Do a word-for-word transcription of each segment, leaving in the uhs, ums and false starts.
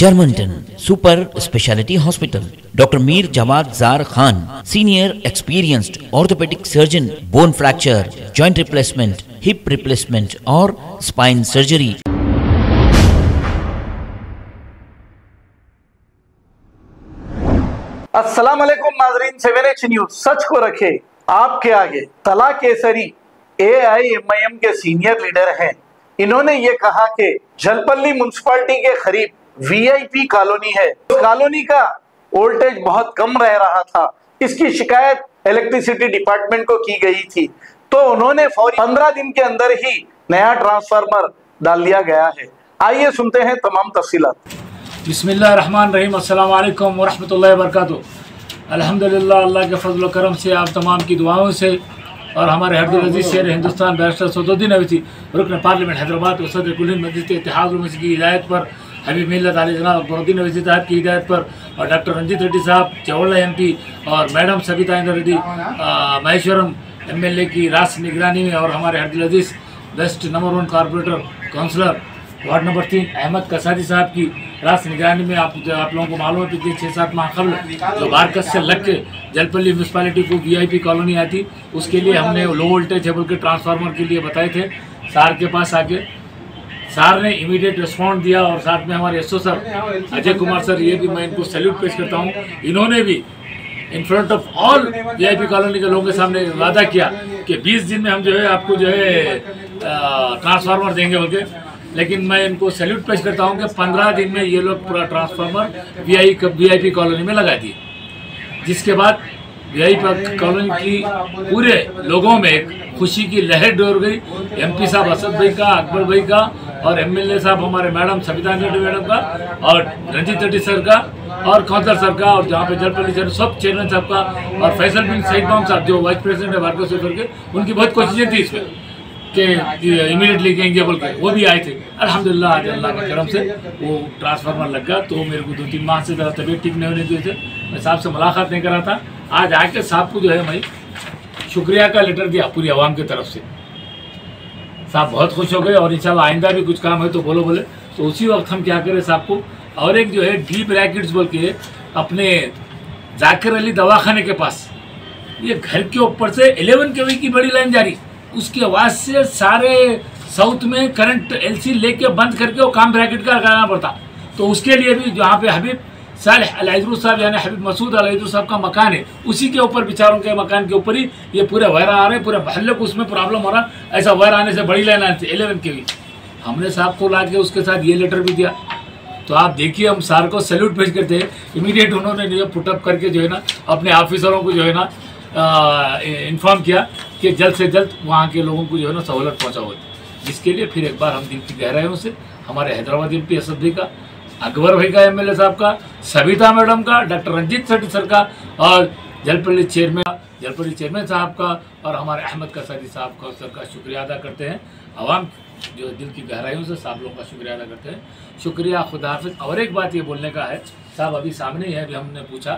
Germanton super speciality hospital doctor Mir Jawad jar Khan, senior experienced orthopaedic surgeon, bone fracture, joint replacement, hip replacement और spine surgery. अस्सलाम वालेकुम नाज़रीन seven H news, सच को रखे आपके आगे। तला Kesari A I M I M के सीनियर लीडर हैं। इन्होंने ये कहा कि जलपल्ली मुंसिपालिटी के करीब वी आई पी कॉलोनी है, कॉलोनी का वोल्टेज बहुत कम रह रहा था। इसकी शिकायत इलेक्ट्रिसिटी डिपार्टमेंट को की गई थी, तो उन्होंने फौरी पंद्रह दिन के अंदर ही नया ट्रांसफार्मर डाल दिया गया है। आइए सुनते हैं तमाम तफसीलात। बिस्मिल्लाह रहमान रहीम, अस्सलाम वालेकुम व रहमतुल्लाहि व बरकातुहू। अल्हम्दुलिल्लाह, अल्लाह के फजल व करम से, आप तमाम की दुआओं से और हमारे हरदुल अजीज शेर हिंदुस्तान बैरिस्टर सदुद्दीन अवैसी रुकन पार्लियामेंट हैदराबाद और सदर कुल मस्जिद इत्तेहाद उल मस्जिद की हिदायत पर, हबीब मिल्लत अली जनाब अकबरुद्दीन अवैसी साहब की हिदायत पर और डॉक्टर रंजीत रेड्डी साहब चवला एम पी और madam Sabitha Indra Reddy Maheshwaram M L A की राष्ट्र निगरानी में और हमारे हरदुल अजीज best number one corporator councillor ward number तीन अहमद कसादी साहब की राष्ट्र निगरानी में। आप आप लोगों को मालूम है पिछले छः सात माह कबल जो बारकस से लग के जलपल्ली म्यूनसिपालिटी को वी आई पी कॉलोनी आती, उसके लिए हमने लो वोल्टेज है बोल के ट्रांसफार्मर के लिए बताए थे। सार के पास आके सार ने इमीडिएट रिस्पॉन्ड दिया और साथ में हमारे S O sir Ajay Kumar sir, ये भी मैं इनको सैल्यूट पेश करता हूँ। इन्होंने भी in front of all V I P colony के लोगों के सामने वादा किया कि बीस दिन में हम जो है आपको जो है ट्रांसफार्मर देंगे बोल के, लेकिन मैं इनको सैल्यूट पेश करता हूं कि पंद्रह दिन में ये लोग पूरा transformer V I V I P colony में लगा दिए, जिसके बाद वी आई पी कॉलोनी की पूरे लोगों में एक खुशी की लहर डोर गई। एमपी साहब असद भाई का, अकबर भाई का और एम एल ए साहब हमारे मैडम सबिता रेड्डी मैडम का और रंजीत रेड्डी सर का और काउंसलर सर का और जहाँ पे जलपल्ली सर सब चेयरमैन साहब का और फैसल बिन सईद माम साहब जो वाइस प्रेसिडेंट है भारत से करके, उनकी बहुत कोशिशें थी इसमें के इमीडिएटली कहेंगे बोल के, वो भी आए थे। अल्हम्दुलिल्लाह आज अल्लाह के करम से वो ट्रांसफार्मर लग गया। तो मेरे को दो तीन माह से ज़रा तबीयत ठीक नहीं होने दिए थे, मैं साहब से मुलाकात नहीं कर रहा था। आज आके साहब को जो है मैं शुक्रिया का लेटर दिया पूरी आवाम की तरफ से। साहब बहुत खुश हो गए और इंशाल्लाह आइंदा भी कुछ काम है तो बोलो बोले तो उसी वक्त हम क्या करें साहब को। और एक जो है डी ब्रैकेट्स बोल के अपने जाकिर अली दवाखाने के पास, ये घर के ऊपर से एलेवन के वी की बड़ी लाइन जारी, उसकी आवाज़ से सारे साउथ में करंट एलसी लेके बंद करके वो काम ब्रैकेट का लगाना पड़ता। तो उसके लिए भी जहाँ पे हबीब सालेह अलैहिद्रू साहब यानी हबीब मसूद अलैहिद्रू साहब का मकान है, उसी के ऊपर बेचारों के मकान के ऊपर ही ये पूरे वायर आ रहे हैं, पूरे महल्ले को उसमें प्रॉब्लम हो रहा। ऐसा वायर आने से बड़ी लाइन आनी थी एलेवन के भी। हमने साहब को ला के उसके साथ ये लेटर भी दिया। तो आप देखिए हम सार को सैल्यूट भेज करते हैं। इमीडिएट उन्होंने जो है पुटअप करके जो है ना अपने ऑफिसरों को जो है ना इन्फॉर्म किया कि जल्द से जल्द वहाँ के लोगों को जो है ना सहूलत पहुँचा होती, जिसके लिए फिर एक बार हम दिल की गहराइयों से हमारे हैदराबाद एम पी असद भाई का, अकबर भाई का, एम एल ए साहब का, सबिता मैडम का, डॉक्टर रंजीत रेड्डी सर का और जलपल्ली चेयरमैन जलपल्ली चेयरमैन साहब का और हमारे अहमद कसादी साहब का सर का शुक्रिया अदा करते हैं। आवाम जो दिल की गहराइयों से साहब लोगों का शुक्रिया अदा करते हैं। शुक्रिया, खुदा हाफिज़। और एक बात ये बोलने का है साहब, अभी सामने ही है, अभी हमने पूछा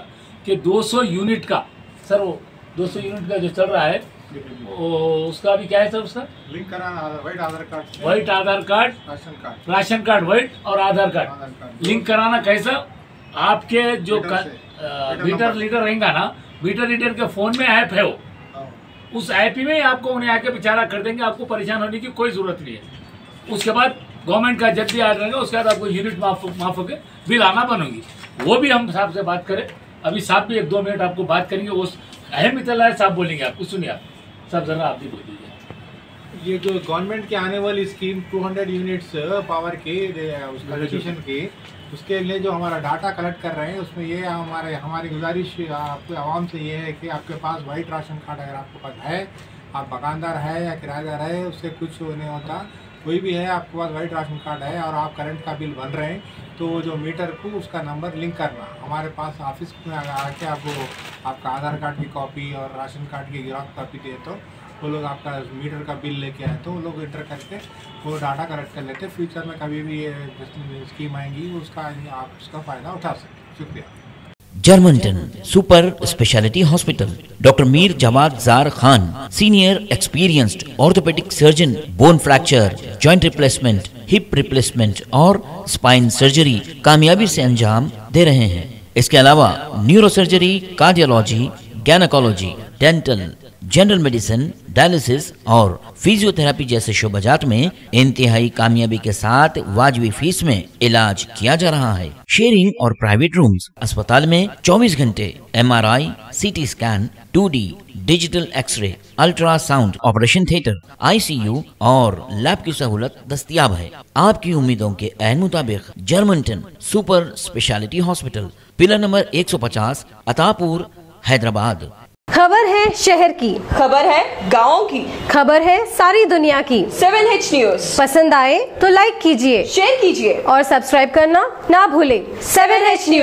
कि दो सौ यूनिट का सर वो दो सौ यूनिट का जो चल रहा है उसका अभी क्या है सर, उसका लिंक कराना, white Aadhaar card, white Aadhaar card, ration card, ration card white और आधार कार्ड लिंक कराना। कैसा आपके जो मीटर लीडर रहेगा ना, मीटर लीडर के फोन में ऐप है, वो उस ऐप ही में आपको उन्हें आके बेचारा कर देंगे, आपको परेशान होने की कोई जरूरत नहीं है। उसके बाद गवर्नमेंट का जब भी आ जाएगा उसके बाद आपको यूनिट माफ होकर बिल आना बनोगी। वो भी हम साहब से बात करें, अभी साहब भी एक दो मिनट आपको बात करेंगे, उस अहम इतला है साहब बोलेंगे, आपको सुनिए आप साहब जरा आप भी बोल दीजिए। ये जो गवर्नमेंट की आने वाली स्कीम दो सौ यूनिट्स पावर के उसका रजिस्ट्रेशन के, उसके लिए जो हमारा डाटा कलेक्ट कर रहे हैं उसमें ये हमारे हमारी गुजारिश आपके आवाम से ये है कि आपके पास वाइट राशन कार्ड अगर आपके पास है, आप बकानदार है या किराएदार है, उससे कुछ नहीं होता, कोई भी है आपके पास वाइट राशन कार्ड है और आप करंट का बिल भर रहे हैं, तो जो मीटर को उसका नंबर लिंक करना। हमारे पास ऑफिस में आके आपको आपका आधार कार्ड की कॉपी और राशन कार्ड की गिराफ कॉपी दे, तो वो लोग आपका मीटर का बिल लेके आए तो वो लोग इंटर करके वो डाटा कलेक्ट कर लेते। फ्यूचर में कभी भी ये स्कीम आएंगी उसका आप उसका फ़ायदा उठा सकते। शुक्रिया। Germanton super speciality hospital doctor Mir Jawad jar Khan, senior experienced orthopaedic surgeon, bone fracture, joint replacement, hip replacement और स्पाइन सर्जरी कामयाबी से अंजाम दे रहे हैं। इसके अलावा neuro surgery, cardiology, gynaecology, dental, general medicine, dialysis और फिजियोथेरापी जैसे शोबाजात में इंतहाई कामयाबी के साथ वाजबी फीस में इलाज किया जा रहा है। शेयरिंग और प्राइवेट रूम्स, अस्पताल में चौबीस घंटे M R I, C T scan, two D, digital x ray, ultrasound, operation theatre, I C U और लैब की सहूलत दस्तियाब है। आपकी उम्मीदों के अहन मुताबिक Germanton super speciality hospital, pillar number एक सौ पचास, अतापुर, हैदराबाद। खबर है शहर की, खबर है गाँव की, खबर है सारी दुनिया की। सेवन एच न्यूज़ पसंद आए तो लाइक कीजिए, शेयर कीजिए और सब्सक्राइब करना ना भूले। Seven H news.